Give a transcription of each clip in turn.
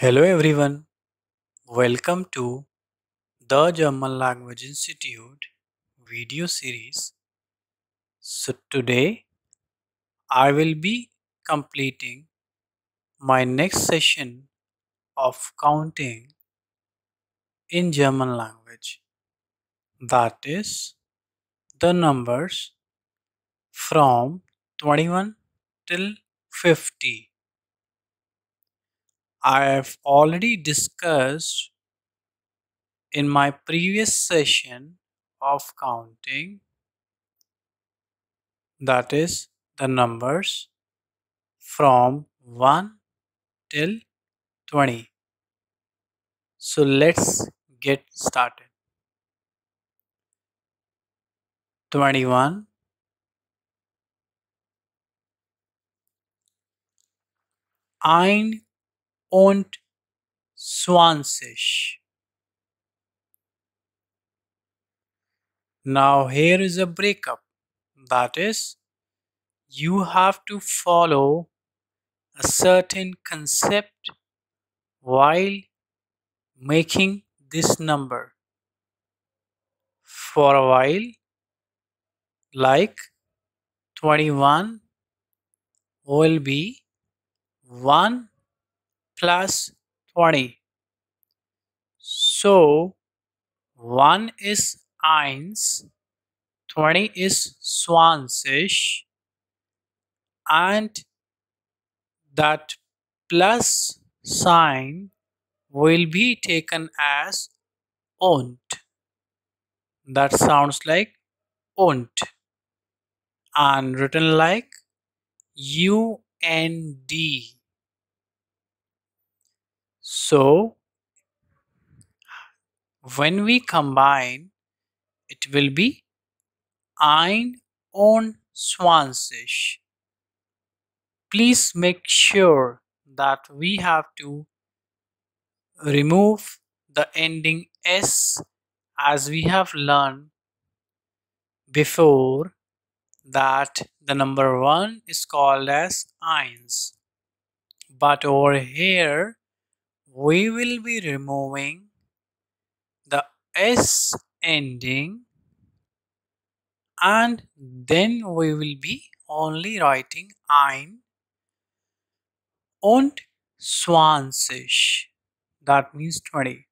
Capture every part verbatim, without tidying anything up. Hello everyone, welcome to the German Language Institute video series. So today I will be completing my next session of counting in German language, that is the numbers from twenty-one till fifty. I have already discussed in my previous session of counting, that is the numbers from one till twenty. So let's get started. twenty-one, ein und zwanzig. Now here is a breakup, that is you have to follow a certain concept while making this number for a while, like twenty-one will be one plus twenty. So one is eins, twenty is zwanzig, and that plus sign will be taken as und. That sounds like und and written like U N D. So when we combine, it will be ein und zwanzig. Please make sure that we have to remove the ending s, as we have learned before that the number one is called as eins, but over here we will be removing the s ending, and then we will be only writing ein und zwanzig, that means twenty.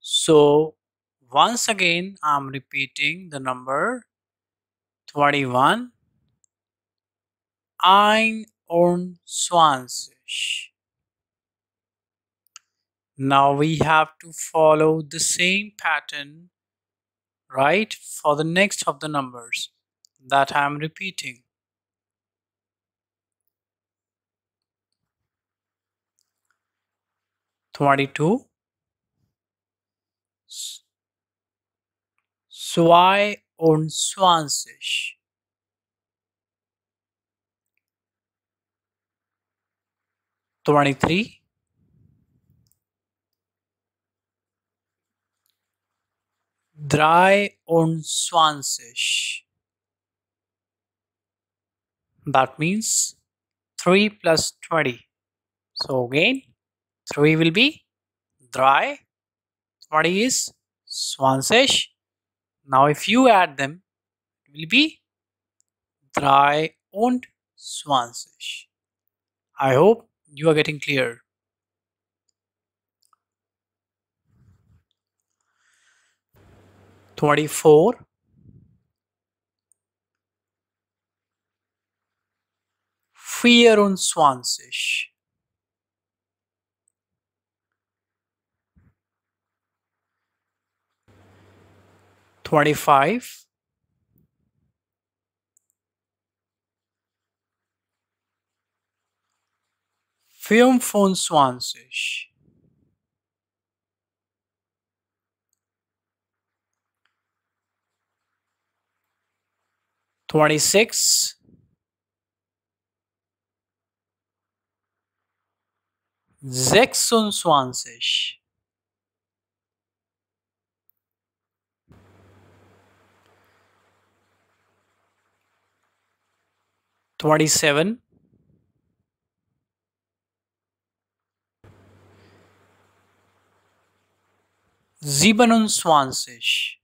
So once again I am repeating the number twenty-one, ein und zwanzig. Now we have to follow the same pattern, right, for the next of the numbers that I am repeating. twenty-two, zweiundzwanzig. twenty-three, Dreiundzwanzig. That means three plus twenty. So again, three will be drei, twenty is zwanzig. Now if you add them, it will be Dreiundzwanzig. I hope you are getting clear. twenty-four, Vierundzwanzig. twenty-five, Fünfundzwanzig. twenty-six, Sechsundzwanzig. twenty-seven, Siebenundzwanzig.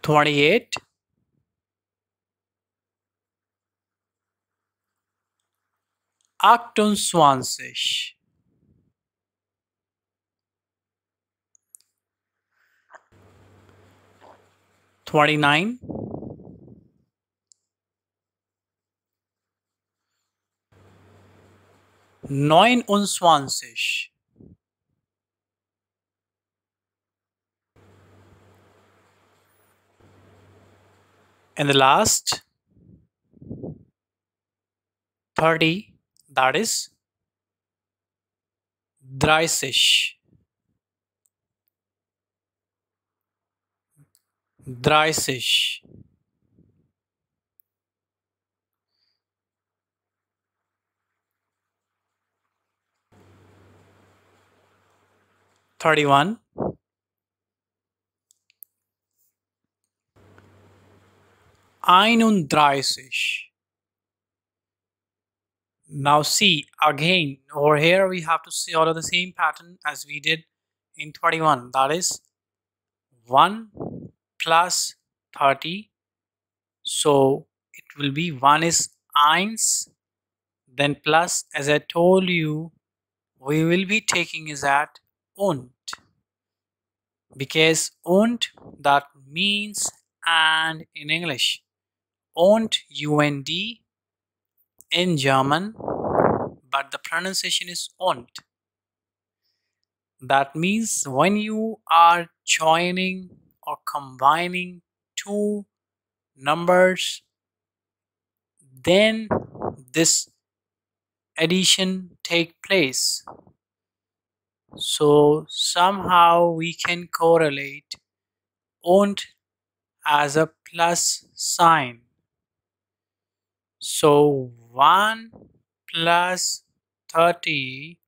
Twenty-eight. Achtundzwanzig. Twenty-nine. Neunundzwanzig. And the last thirty, that is dreißig. Dreißig. Thirty-one, Einunddreißig. Now see again, over here we have to see all of the same pattern as we did in twenty-one. That is one plus thirty. So it will be one is eins, then plus, as I told you, we will be taking is at und. Because und, that means and in English. Und, U N D in German, but the pronunciation is und. That means when you are joining or combining two numbers, then this addition takes place. So somehow we can correlate und as a plus sign. So one plus thirty,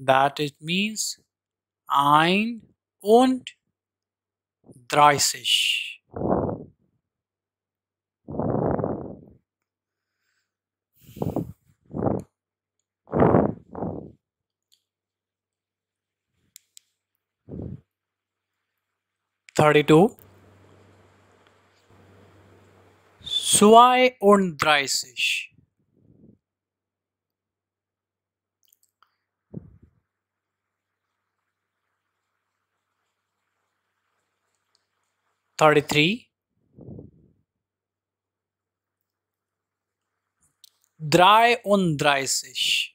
that it means ein und dreißig. Thirty-two. Zweiunddreißig. Thirty-three. Dreiundvierzig.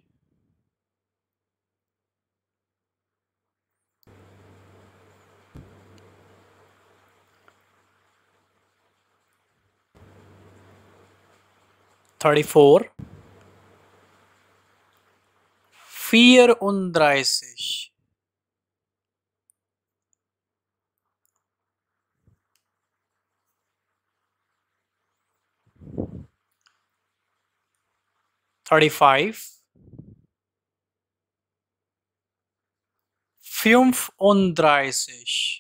Thirty-four. Vierunddreißig. Thirty-five. Fünfunddreißig.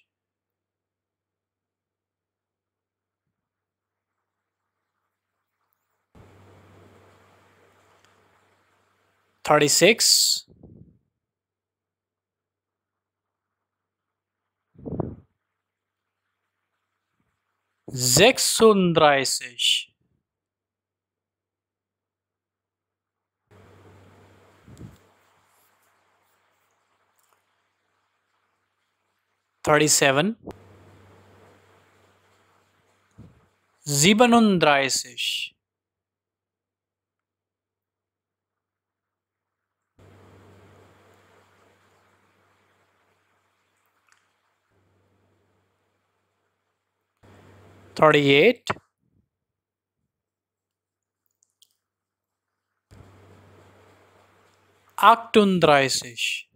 Thirty-six. Sechsunddreißig. Thirty-seven. Siebenunddreißig. Thirty-eight. Achtunddreißig.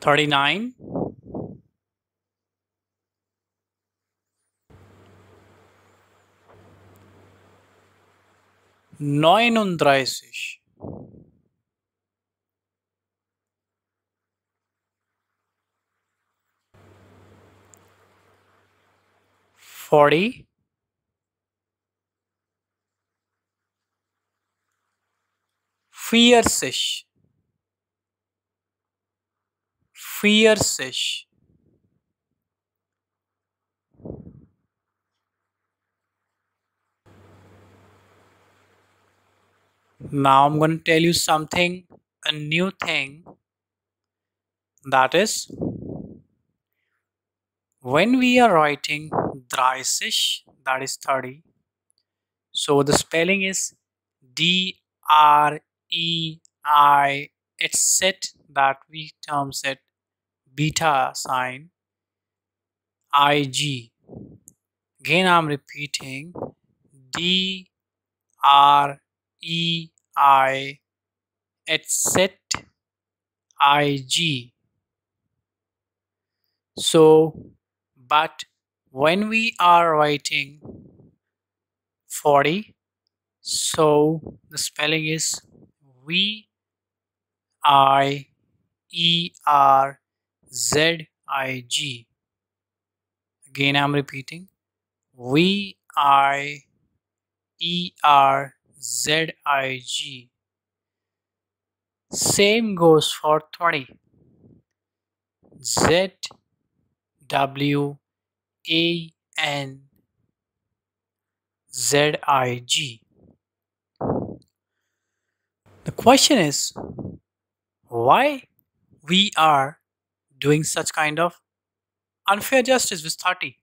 Thirty-nine. Neununddreißig. forty, vierzig, vierzig, Now I'm going to tell you something, a new thing, that is, when we are writing dreißig, that is thirty, so the spelling is D R E I, it's set that we terms it beta sign I G. Again I'm repeating D R E I, it's set I G. So, but when we are writing forty, so the spelling is V I E R Z I G. Again, I'm repeating V I E R Z I G. Same goes for twenty. Z W A N Z I G. The question is why we are doing such kind of unfair justice with thirty.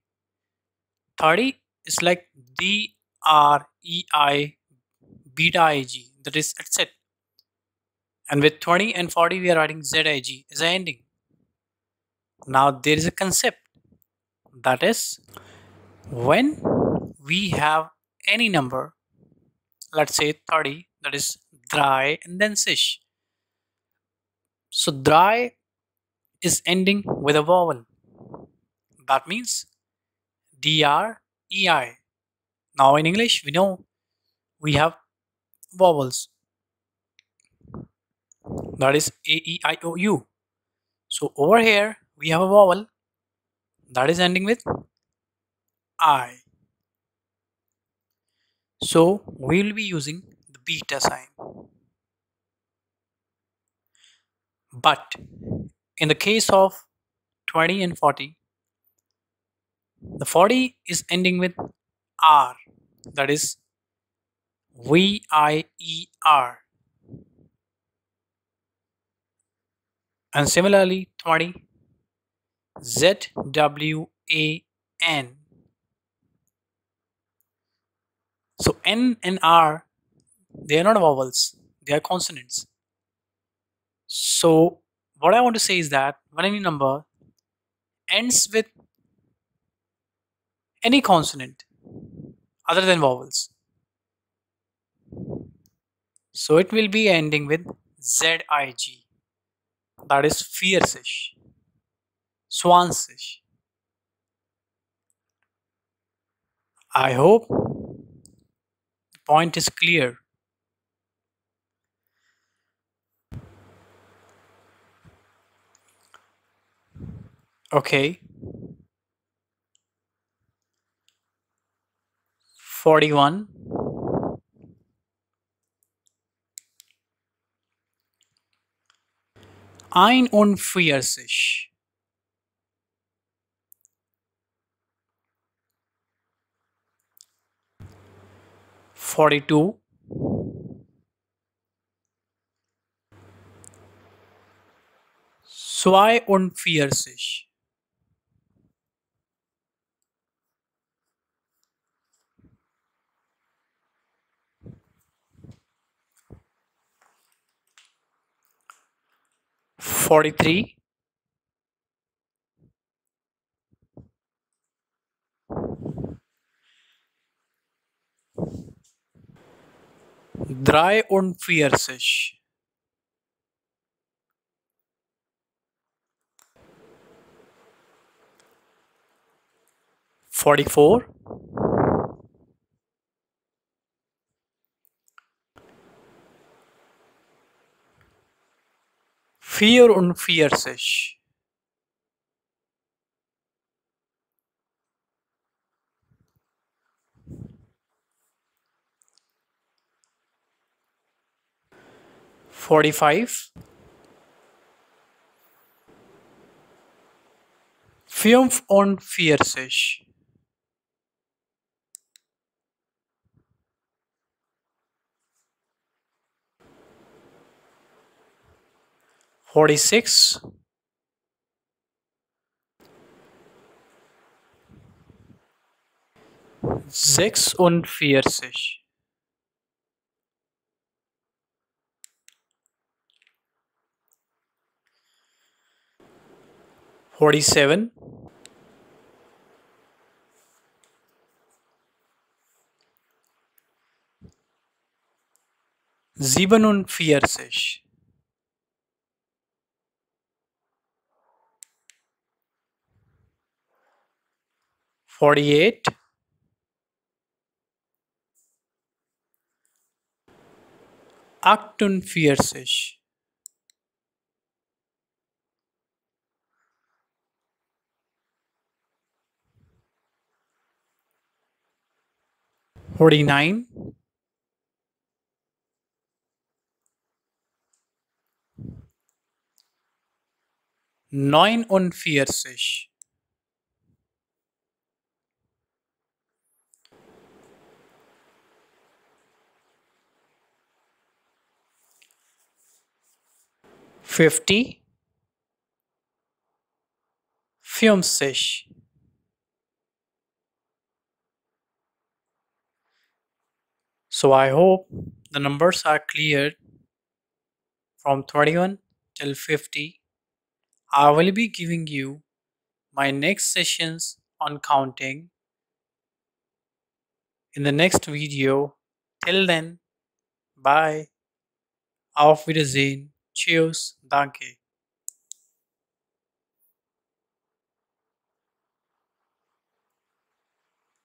thirty is like D R E I beta I G, that is, that's it. And with twenty and forty we are writing Z I G as an ending. Now there is a concept, that is, when we have any number, let's say thirty, that is drei and then sich. So drei is ending with a vowel, that means D R E I. Now in English we know we have vowels, that is A E I O U. So over here we have a vowel that is ending with I. So we will be using the beta sign. But in the case of twenty and forty, the forty is ending with R, that is V I E R. And similarly twenty, Z W A N. So N and R, they are not vowels, they are consonants. So what I want to say is that when any number ends with any consonant other than vowels, so it will be ending with Z I G, that is vierzig, zwanzig. I hope the point is clear. Okay. Forty-one. Einundvierzig. Forty-two. Zweiundvierzig. Forty-three. Dreiundvierzig. Forty-four. Vierundvierzig. forty-five, Fünfunvierzig, forty-six, Sechsundvierzig, forty-seven, Siebenundvierzig, forty-eight, Achtunddreißig, forty-nine, Neunundvierzig, fifty, Fünfzig, so I hope the numbers are cleared from twenty-one till fifty. I will be giving you my next sessions on counting in the next video. Till then, bye. Auf Wiedersehen. Cheers. Danke.